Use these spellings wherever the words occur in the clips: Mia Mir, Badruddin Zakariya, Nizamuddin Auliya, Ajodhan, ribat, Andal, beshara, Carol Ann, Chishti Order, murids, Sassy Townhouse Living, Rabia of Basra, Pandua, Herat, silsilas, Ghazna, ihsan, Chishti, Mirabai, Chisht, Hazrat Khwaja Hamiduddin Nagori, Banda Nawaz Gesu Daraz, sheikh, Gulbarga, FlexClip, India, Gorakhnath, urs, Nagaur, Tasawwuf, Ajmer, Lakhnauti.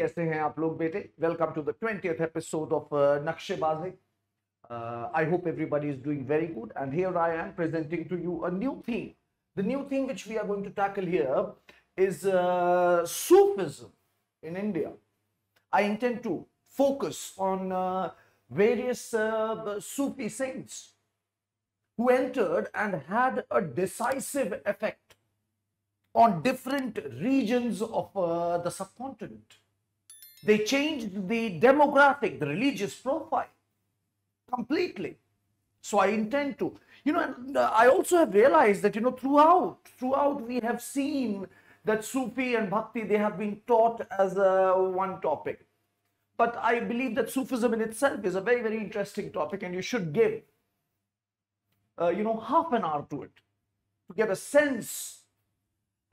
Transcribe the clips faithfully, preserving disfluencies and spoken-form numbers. कैसे हैं आप लोग बेटे? Welcome to the twentieth episode of Naqshbazi. I hope everybody is doing very good and here I am presenting to you a new thing. The new thing which we are going to tackle here is Sufism in India. I intend to focus on various Sufi saints who entered and had a decisive effect on different regions of uh, the subcontinent. They changed the demographic, the religious profile completely. So I intend to, you know, and I also have realized that, you know, throughout, throughout we have seen that Sufi and Bhakti, they have been taught as uh, one topic. But I believe that Sufism in itself is a very, very interesting topic and you should give Uh, you know, half an hour to it to get a sense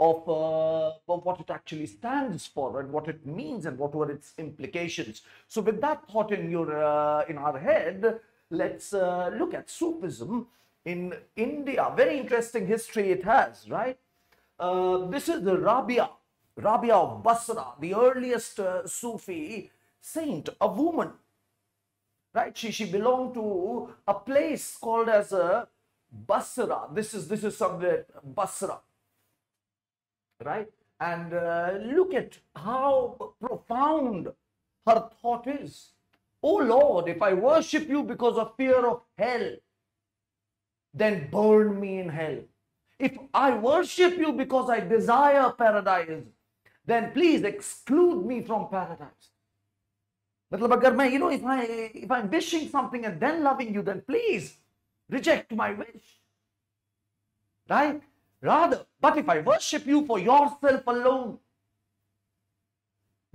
of, uh, of what it actually stands for and what it means and what were its implications. So with that thought in your uh, in our head, let's uh, look at Sufism in India. Very interesting history it has, right? Uh, this is the Rabia, Rabia of Basra, the earliest uh, Sufi saint, a woman. Right, she she belonged to a place called as a Basra. This is this is somewhere Basra, right? And uh, look at how profound her thought is. Oh Lord, if I worship you because of fear of hell, then burn me in hell. If I worship you because I desire paradise, then please exclude me from paradise. You know, if I if I'm wishing something and then loving you, then please reject my wish, right? Rather, but if I worship you for yourself alone,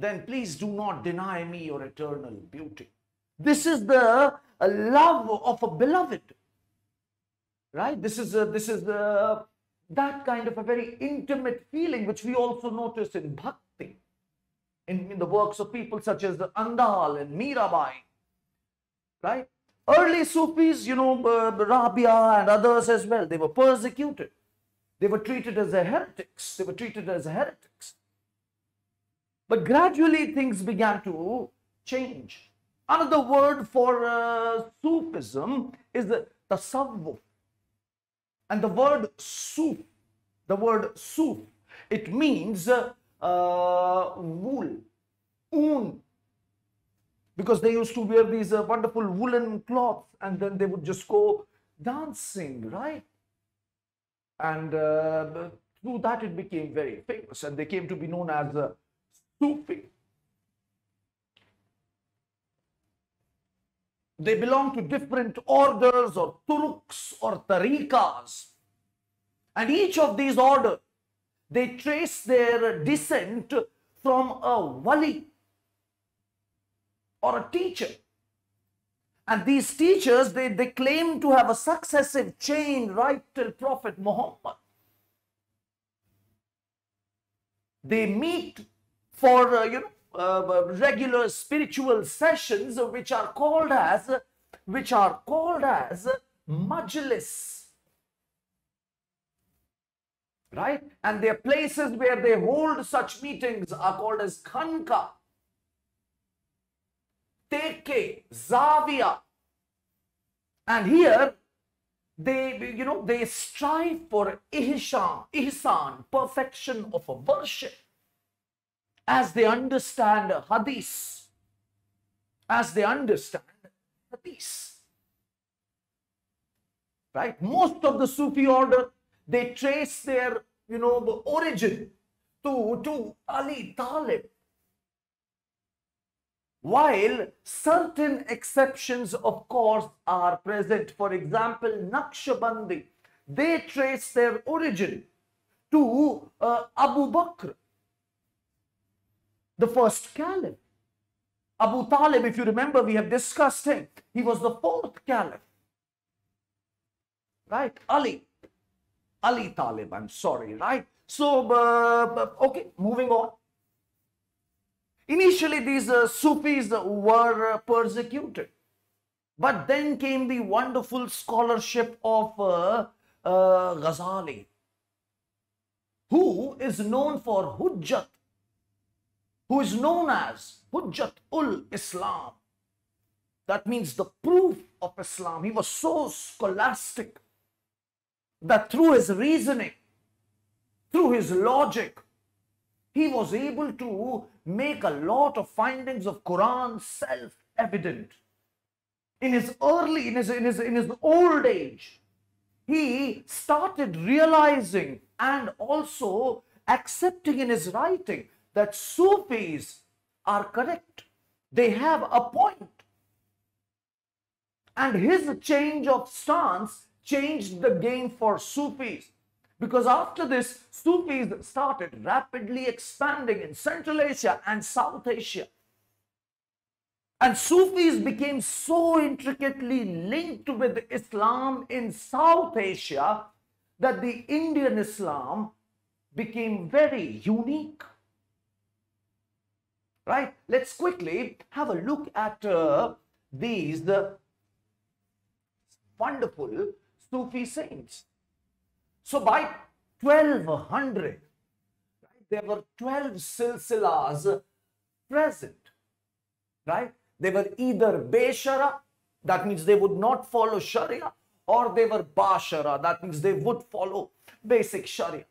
then please do not deny me your eternal beauty. This is the love of a beloved, right? This is a, this is a, that kind of a very intimate feeling which we also notice in Bhakti. In, in the works of people such as the Andal and Mirabai, right? Early Sufis, you know, uh, Rabia and others as well, they were persecuted. They were treated as heretics. They were treated as heretics. But gradually things began to change. Another word for uh, Sufism is the Tasawwuf. And the word Suf, the word Suf, it means Uh, Uh, wool, oon, because they used to wear these uh, wonderful woolen cloths and then they would just go dancing, right? And uh, through that it became very famous and they came to be known as uh, Sufi. They belong to different orders or turuks or tariqas, and each of these orders, they trace their descent from a wali or a teacher. And these teachers, they, they claim to have a successive chain right till Prophet Muhammad. They meet for uh, you know, uh, regular spiritual sessions which are called as, which are called as majlis. Right? And their places where they hold such meetings are called as khanka, teke, zaviya. And here they, you know, they strive for ihsan, ihsan, perfection of a worship, as they understand hadith, as they understand hadith. Right? Most of the Sufi order, they trace their, you know, origin to, to Ali Talib, while certain exceptions, of course, are present. For example, Naqshbandi, they trace their origin to uh, Abu Bakr, the first caliph. Abu Talib, if you remember, we have discussed him. He was the fourth caliph, right? Ali. Ali Talib, I'm sorry, right? So, uh, okay, moving on. Initially, these uh, Sufis were uh, persecuted. But then came the wonderful scholarship of uh, uh, Ghazali, who is known for Hujjat, who is known as Hujjat ul Islam. That means the proof of Islam. He was so scholastic that through his reasoning, through his logic, he was able to make a lot of findings of Quran self-evident. In his early, in his, in his, in his old age, he started realizing and also accepting in his writing that Sufis are correct. They have a point. And his change of stance changed the game for Sufis. Because after this, Sufis started rapidly expanding in Central Asia and South Asia. And Sufis became so intricately linked with Islam in South Asia that the Indian Islam became very unique. Right? Let's quickly have a look at uh, these the wonderful Sufi saints. So by twelve hundred, right, there were twelve silsilas present. Right? They were either Beshara, that means they would not follow Sharia, or they were Bashara, that means they would follow basic Sharia.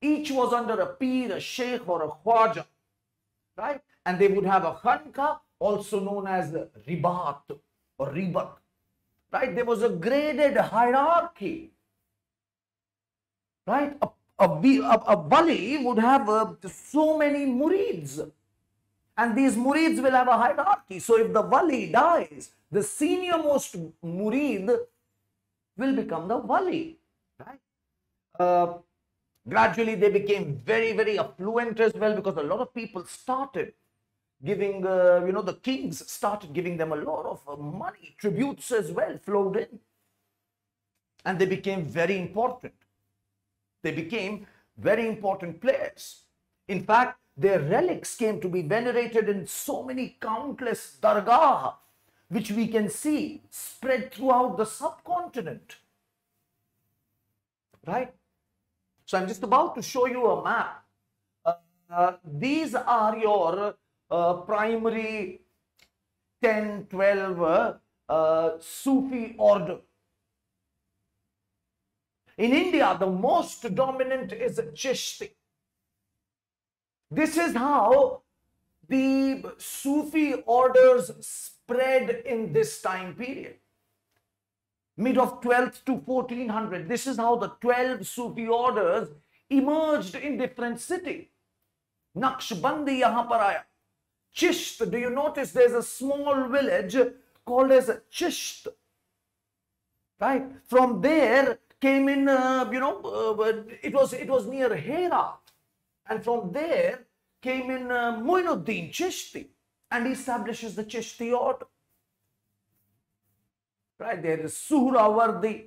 Each was under a Peer, a Sheikh, or a Khwaja. Right? And they would have a Khanka, also known as Ribat or Ribat. Right? There was a graded hierarchy. Right? A, a, a, a wali would have uh, so many murids. And these murids will have a hierarchy. So if the wali dies, the senior most murid will become the wali. Right? Uh, gradually they became very, very affluent as well, because a lot of people started giving, uh, you know, the kings started giving them a lot of uh, money, tributes as well flowed in. And they became very important. They became very important players. In fact, their relics came to be venerated in so many countless dargah, which we can see spread throughout the subcontinent. Right? So I'm just about to show you a map. Uh, uh, these are your uh, primary ten, twelve uh, uh, Sufi order. In India, the most dominant is Chishti. This is how the Sufi orders spread in this time period. Mid of twelfth to fourteen hundred, this is how the twelve Sufi orders emerged in different cities. Naqshbandi yahan par aaya. Chishti, do you notice there's a small village called as Chishti? Right? From there came in, uh, you know, uh, it, was, it was near Herat. And from there came in uh, Muinnuddin Chishti, and he establishes the Chishti order. Right, there is Suhrawardy,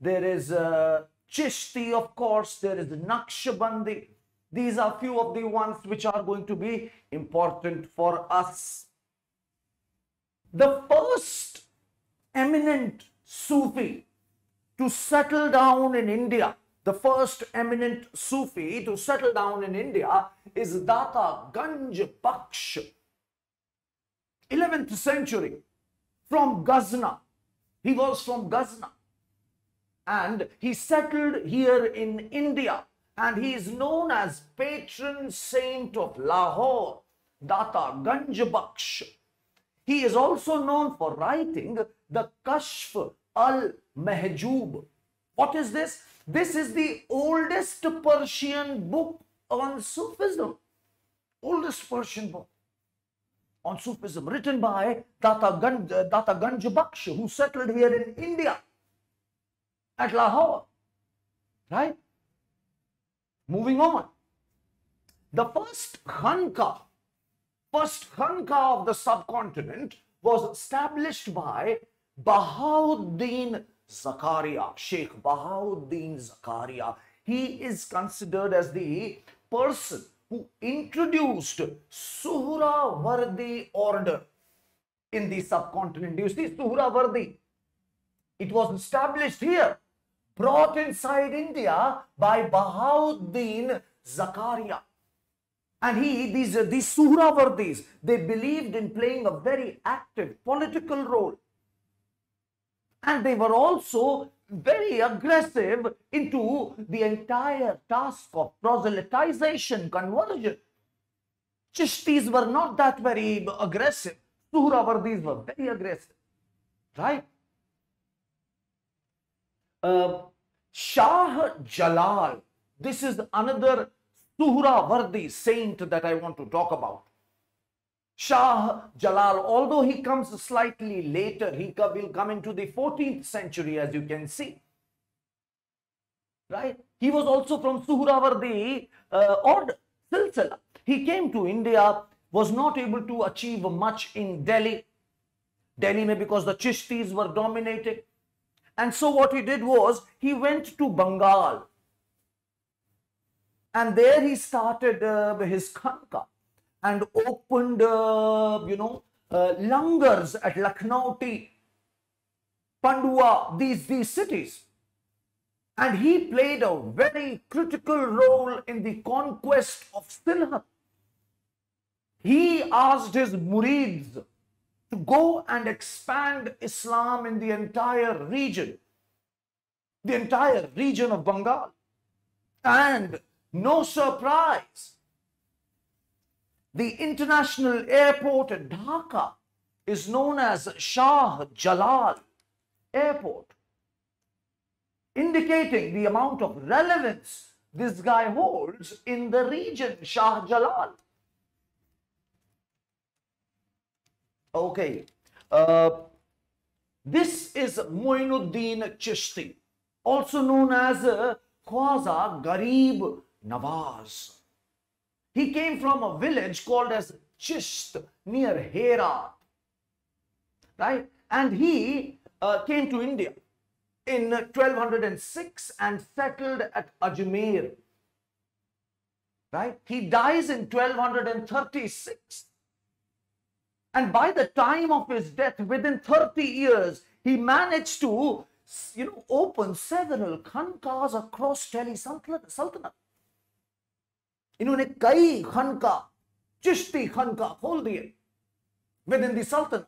there is uh, Chishti, of course, there is Naqshbandi. These are few of the ones which are going to be important for us. The first eminent Sufi to settle down in India The first eminent Sufi to settle down in India is Data Ganjabaksh, eleventh century, from Ghazna. He was from Ghazna and he settled here in India, and he is known as patron saint of Lahore, Data Ganjabaksh. He is also known for writing the Kashf al-Mahjub. What is this? This is the oldest Persian book on Sufism, oldest Persian book on Sufism, written by Data Ganjabaksh, who settled here in India at Lahore, right? Moving on, the first Khanka, first Khanka of the subcontinent was established by Badruddin Zakariya, Sheikh Badruddin Zakariya. He is considered as the person who introduced Suhrawardy order in the subcontinent. Do you see Suhrawardy? It was established here, brought inside India by Badruddin Zakariya. And he, these, uh, these Suhrawardis, they believed in playing a very active political role. And they were also very aggressive into the entire task of proselytization, conversion. Chishtis were not that very aggressive. Suhrawardis were very aggressive, right? Uh, Shah Jalal, this is another Suhrawardi saint that I want to talk about. Shah Jalal, although he comes slightly later, he will come into the fourteenth century, as you can see, right? He was also from Suhrawardi uh, order, silsila. He came to India, was not able to achieve much in Delhi. Delhi may because the Chishtis were dominating. And so what he did was, he went to Bengal. And there he started uh, his khanka and opened, uh, you know, uh, langars at Lakhnauti, Pandua, these, these cities. And he played a very critical role in the conquest of Sindh. He asked his murids to go and expand Islam in the entire region, the entire region of Bengal. And no surprise, the international airport at Dhaka is known as Shah Jalal Airport, indicating the amount of relevance this guy holds in the region, Shah Jalal. Okay, uh, this is Muinnuddin Chishti, also known as uh, Khwaja Garib Nawaz. He came from a village called as Chisht near Herat, right? And he uh, came to India in twelve hundred six and settled at Ajmer, right? He dies in twelve thirty-six. And by the time of his death, within thirty years, he managed to, you know, open several khankas across Delhi Sultanate. इन्होंने कई खनका चिश्ती खनका खोल दिए within the Sultanate.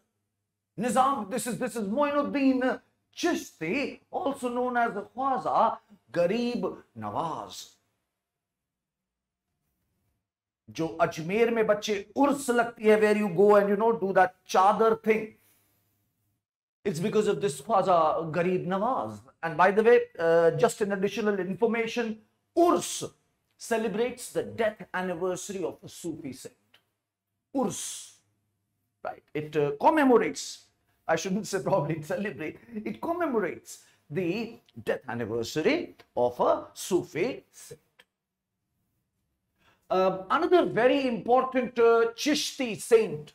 Nizam, this is this is Muinnuddin Chishti, also known as Khwaja Garib Nawaz. जो अजमेर में बच्चे उर्स लगती है, where you go and you know do that chadar thing. It's because of this Khwaja Garib Nawaz. And by the way, uh, just an additional information, urs celebrates the death anniversary of a Sufi saint. Urs, right? It uh, commemorates, I shouldn't say probably celebrate, it commemorates the death anniversary of a Sufi saint. Uh, another very important uh, Chishti saint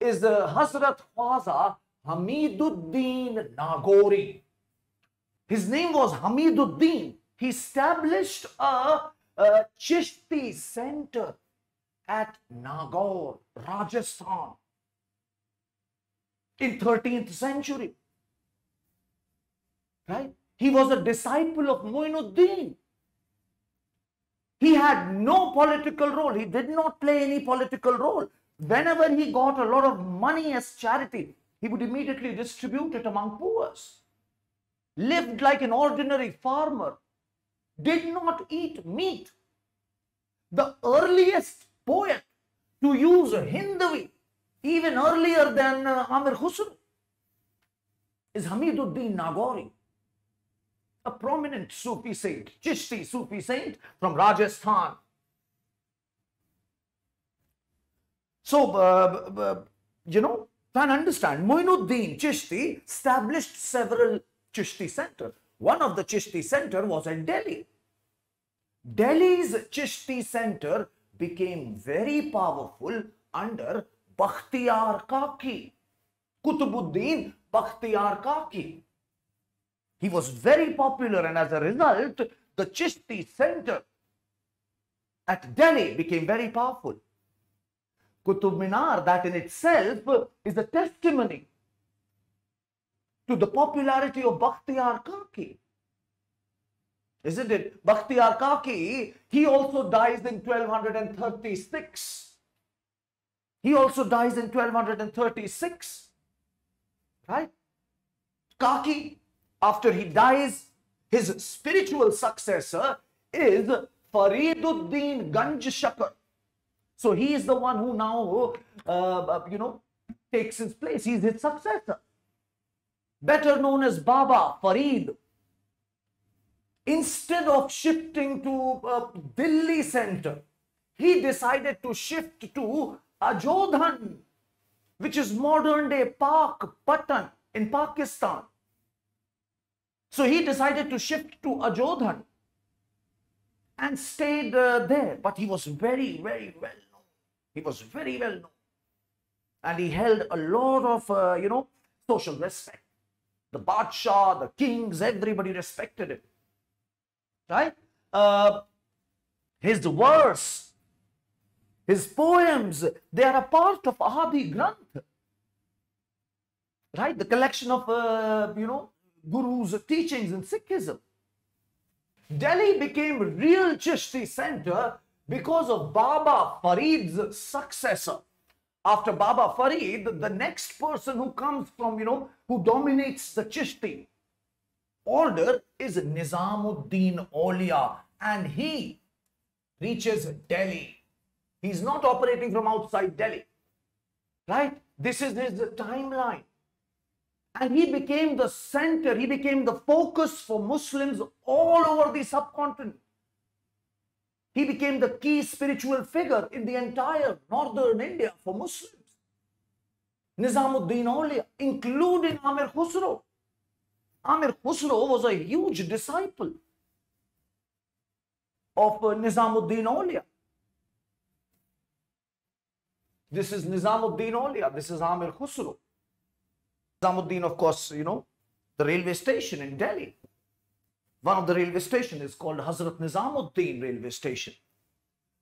is uh, Hazrat Khwaja Hamiduddin Nagori. His name was Hamiduddin. He established a Uh, Chishti center at Nagaur, Rajasthan, in thirteenth century, right? He was a disciple of Muinnuddin. He had no political role. He did not play any political role. Whenever he got a lot of money as charity, he would immediately distribute it among poors. Lived like an ordinary farmer. Did not eat meat. The earliest poet to use Hindavi, even earlier than uh, Amir Khusro, is Hamiduddin Nagori, a prominent Sufi saint, Chishti Sufi saint from Rajasthan. So, uh, uh, you know, can understand, Muinnuddin Chishti established several Chishti centers. One of the Chishti center was in Delhi. Delhi's Chishti center became very powerful under Bakhtiyar Kaki, Qutubuddin Bakhtiyar Kaki. He was very popular, and as a result, the Chishti center at Delhi became very powerful. Qutub Minar, that in itself is a testimony to the popularity of Bakhtiyar Kaki. isn't it? Bakhtiyar Kaki, he also dies in twelve thirty-six. He also dies in twelve thirty-six, right? Kaki, after he dies, his spiritual successor is Fariduddin Ganjshakar. So he is the one who now, uh, you know, takes his place. He's his successor, better known as Baba Farid. Instead of shifting to uh, Delhi center, he decided to shift to Ajodhan, which is modern day Pak Patan in Pakistan. So he decided to shift to Ajodhan and stayed uh, there. But he was very, very well known. He was very well known. And he held a lot of, uh, you know, social respect. The Badshah, the kings, everybody respected him. Right? Uh, his verse, his poems, they are a part of Ahadi Granth. Right? The collection of, uh, you know, Guru's teachings in Sikhism. Delhi became a real Chishti center because of Baba Farid's successor. After Baba Farid, the next person who comes from, you know, who dominates the Chishti order is Nizamuddin Auliya, and he reaches Delhi. He's not operating from outside Delhi, right? This is his timeline. And he became the center, he became the focus for Muslims all over the subcontinent. He became the key spiritual figure in the entire northern India for Muslims. Nizamuddin Auliya, including Amir Khusro. Amir Khusro was a huge disciple of Nizamuddin Auliya. This is Nizamuddin Auliya, this is Amir Khusro. Nizamuddin, of course, you know, the railway station in Delhi. One of the railway stations is called Hazrat Nizamuddin Railway Station.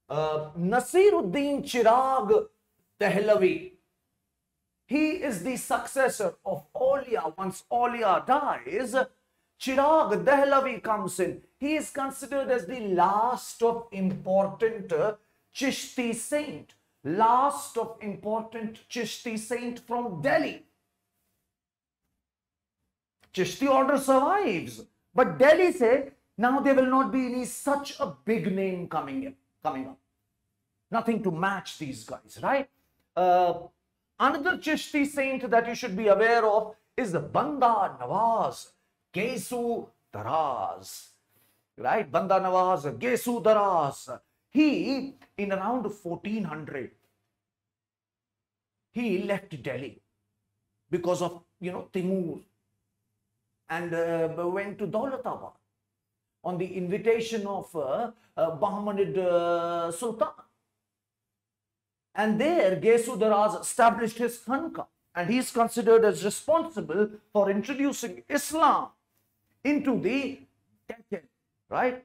Uh, Nasiruddin Chirag Dehlavi, he is the successor of Auliya. Once Auliya dies, Chirag Dehlavi comes in. He is considered as the last of important uh, Chishti saint. Last of important Chishti saint from Delhi. Chishti order survives, but Delhi said, now there will not be any such a big name coming in, coming up. Nothing to match these guys, right? Uh, another Chishti saint that you should be aware of is the Banda Nawaz Gesu Daraz, right? Banda Nawaz Gesu Daraz. He, in around fourteen hundred, he left Delhi because of, you know, Timur, and uh, went to Daulatabad on the invitation of uh, uh, Muhammadid uh, Sultan. And there, Gesu Daraz established his Khanqa, and he is considered as responsible for introducing Islam into the Deccan, right?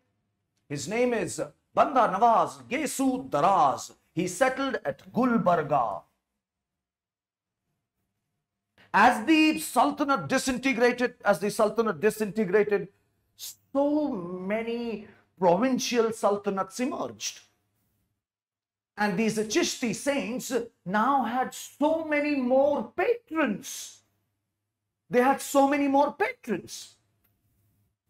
His name is Banda Nawaz Gesu Daraz. He settled at Gulbarga. As the Sultanate disintegrated, as the Sultanate disintegrated, so many provincial sultanates emerged. And these Chishti saints now had so many more patrons. They had so many more patrons.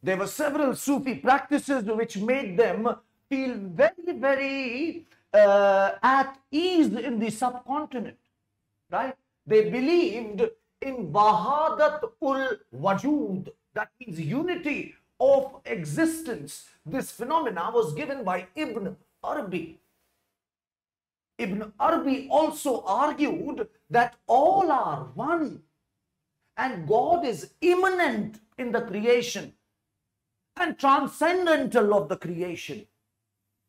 There were several Sufi practices which made them feel very, very uh, at ease in the subcontinent, right? They believed in Wahadatul Wajud, that means unity of existence. This phenomena was given by Ibn Arabi. Ibn Arabi also argued that all are one and God is immanent in the creation and transcendental of the creation.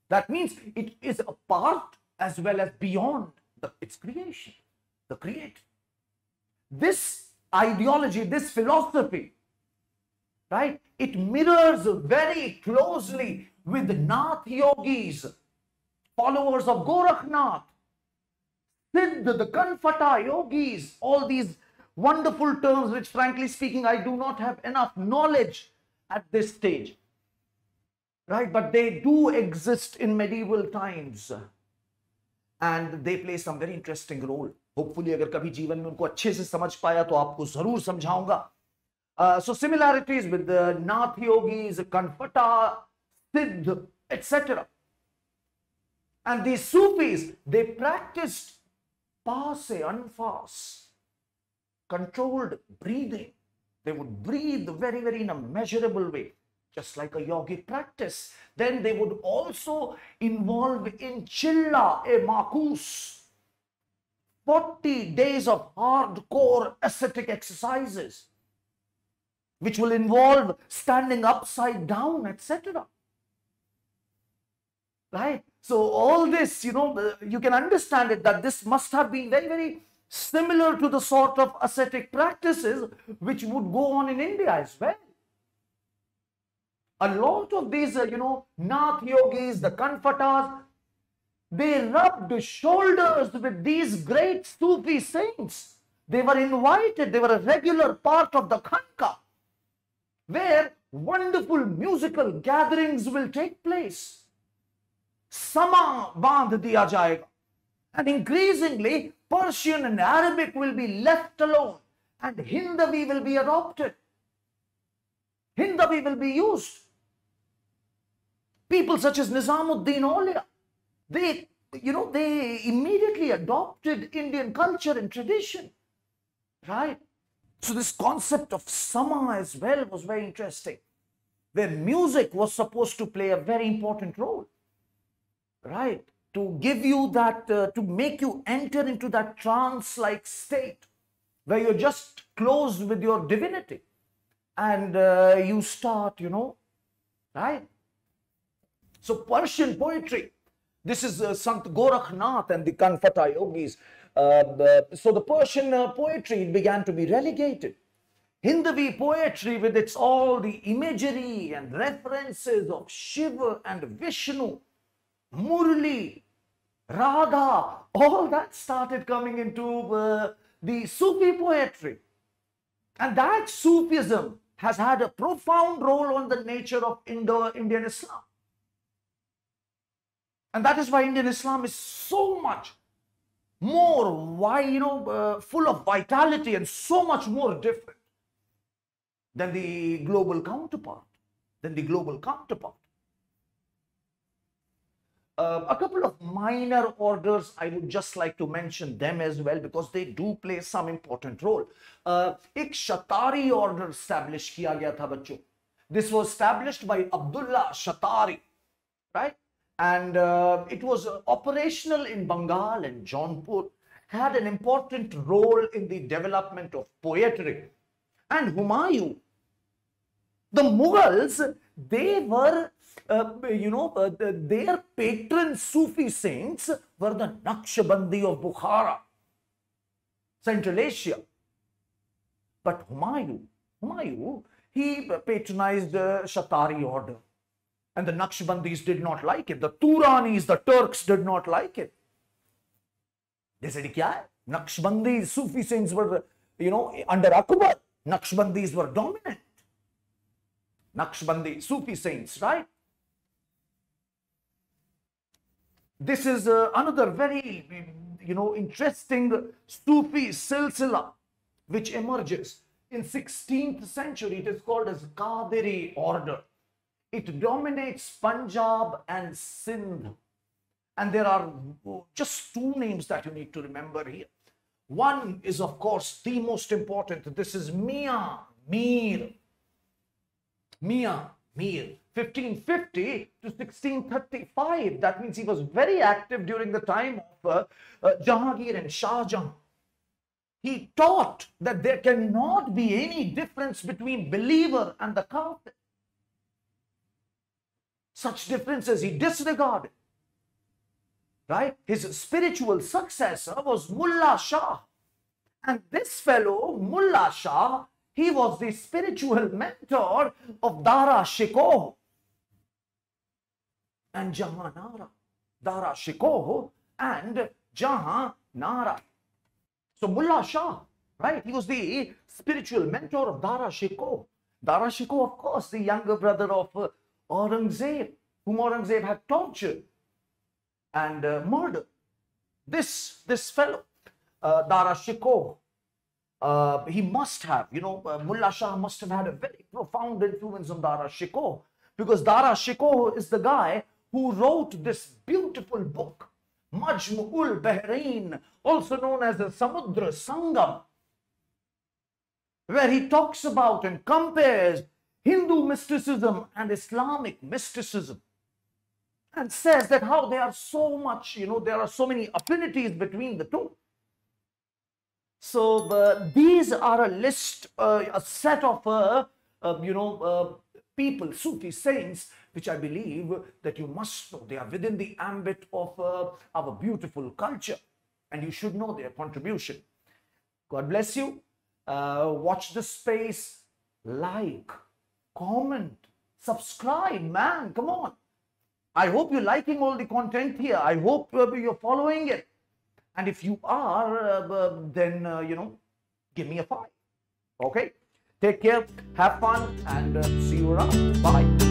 That means it is apart as well as beyond the, its creation, the creator. This ideology, this philosophy, right, it mirrors very closely with Nath yogis, followers of Gorakhnath, Sindh, the Kanfata yogis, all these wonderful terms which, frankly speaking, I do not have enough knowledge at this stage. right? But they do exist in medieval times, and they play some very interesting role. Hopefully, अगर कभी जीवन में उनको अच्छे से समझ पाया तो आपको जरूर समझाऊंगा. Uh, so similarities with the Nath yogis, Kanfata, Sindh, et cetera. And these Sufis, they practiced passe, anfas, controlled breathing. They would breathe very, very in a measurable way, just like a yogic practice. Then they would also involve in chilla, a makus, forty days of hardcore ascetic exercises, which will involve standing upside down, et cetera. Right? So all this, you know, you can understand it that this must have been very, very similar to the sort of ascetic practices which would go on in India as well. A lot of these, uh, you know, Nath yogis, the Kanfatas, they rubbed shoulders with these great Sufi saints. They were invited, they were a regular part of the Khanka, where wonderful musical gatherings will take place. Sama bandh diya jayega. And increasingly, Persian and Arabic will be left alone, and Hindavi will be adopted. Hindavi will be used. People such as Nizamuddin Auliya, they, you know, they immediately adopted Indian culture and tradition, right? So this concept of sama as well was very interesting, where music was supposed to play a very important role, right? To give you that, uh, to make you enter into that trance-like state where you're just closed with your divinity and uh, you start, you know, right? So Persian poetry, this is uh, Sant Gorakhnath and the Kanfata yogis. Uh, the, so the Persian uh, poetry began to be relegated. Hindavi poetry with its all the imagery and references of Shiva and Vishnu, Murli, Radha, all that started coming into uh, the Sufi poetry. And that Sufism has had a profound role on the nature of Indo-Indian Islam. And that is why Indian Islam is so much more wide, you know, uh, full of vitality and so much more different than the global counterpart, than the global counterpart. Uh, a couple of minor orders, I would just like to mention them as well because they do play some important role. Uh, ek Shatari order established kiya gaya tha bachcho. This was established by Abdullah Shatari, right? And uh, it was operational in Bengal and Jaunpur, had an important role in the development of poetry. And Humayun, the Mughals, they were Uh, you know, uh, the, their patron Sufi saints were the Naqshbandi of Bukhara, Central Asia. But Humayun, Humayun, he patronized the Shatari order. And the Naqshbandis did not like it. The Turanis, the Turks did not like it. They said, kya hai? Naqshbandis, Sufi saints were, you know, under Akbar, Naqshbandis were dominant. Naqshbandi, Sufi saints, right? This is uh, another very, you know, interesting Sufi silsila which emerges in sixteenth century. It is called as Qadiri order. It dominates Punjab and Sindh. And there are just two names that you need to remember here. One is, of course, the most important. This is Mia Mir. Mia Mir. fifteen fifty to sixteen thirty-five, that means he was very active during the time of uh, uh, Jahangir and Shah Jahan. He taught that there cannot be any difference between believer and the kafir. Such differences he disregarded, right? His spiritual successor was Mullah Shah, and this fellow Mullah Shah, he was the spiritual mentor of Dara Shikoh and Jahanara, Dara Shikoh and Jahanara. So Mullah Shah, right? He was the spiritual mentor of Dara Shikoh. Dara Shikoh, of course, the younger brother of, uh, Aurangzeb, whom Aurangzeb had tortured and uh, murdered. This, this fellow, uh, Dara Shikoh, uh, he must have, you know, uh, Mullah Shah must have had a very profound influence on Dara Shikoh, because Dara Shikoh is the guy who wrote this beautiful book, Majmu'ul Bahrain, also known as the Samudra Sangam, where he talks about and compares Hindu mysticism and Islamic mysticism, and says that how they are so much, you know, there are so many affinities between the two. So uh, these are a list, uh, a set of, uh, uh, you know, uh, people, Sufi saints, which I believe that you must know. They are within the ambit of uh, our beautiful culture, and you should know their contribution. God bless you. Uh, watch the space, like, comment, subscribe, man, come on. I hope you're liking all the content here. I hope uh, you're following it. And if you are, uh, uh, then, uh, you know, give me a five. Okay? Take care, have fun, and uh, see you around. Bye.